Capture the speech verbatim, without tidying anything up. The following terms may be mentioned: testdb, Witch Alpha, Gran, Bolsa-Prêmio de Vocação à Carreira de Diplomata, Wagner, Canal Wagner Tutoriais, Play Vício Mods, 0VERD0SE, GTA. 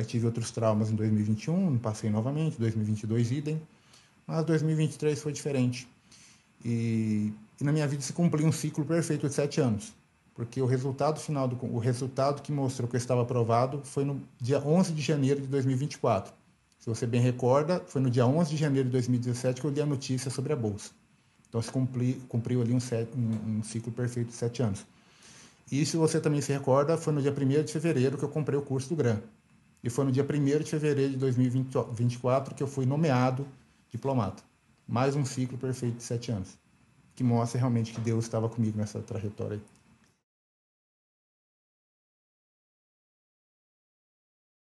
Eu tive outros traumas em dois mil e vinte e um, passei novamente, dois mil e vinte e dois idem, mas dois mil e vinte e três foi diferente. E, e na minha vida se cumpriu um ciclo perfeito de sete anos, porque o resultado final, do, o resultado que mostrou que eu estava aprovado foi no dia onze de janeiro de dois mil e vinte e quatro. Se você bem recorda, foi no dia onze de janeiro de dois mil e dezessete que eu li a notícia sobre a Bolsa. Então se cumpri, cumpriu ali um, set, um, um ciclo perfeito de sete anos. E se você também se recorda, foi no dia primeiro de fevereiro que eu comprei o curso do Gran. E foi no dia primeiro de fevereiro de dois mil e vinte e quatro que eu fui nomeado diplomata. Mais um ciclo perfeito de sete anos, que mostra realmente que Deus estava comigo nessa trajetória aí.